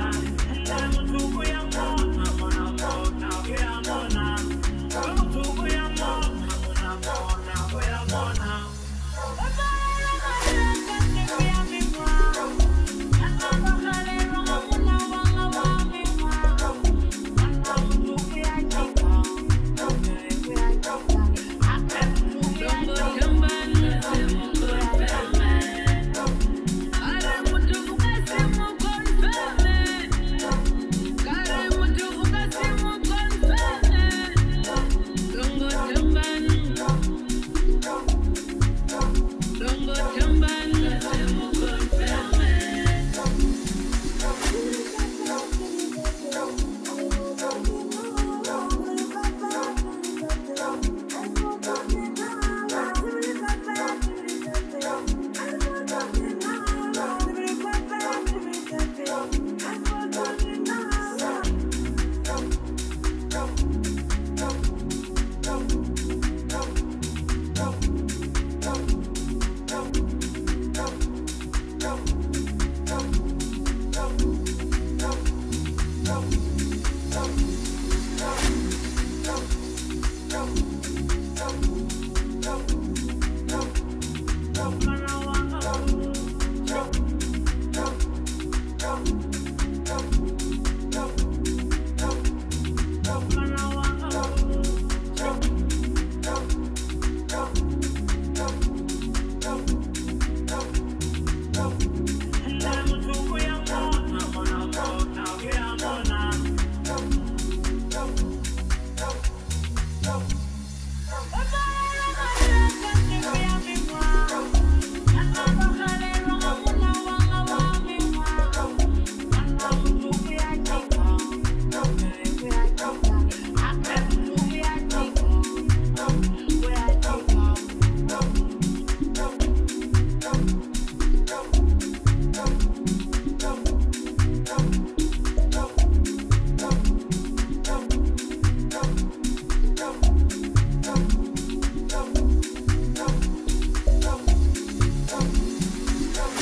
We are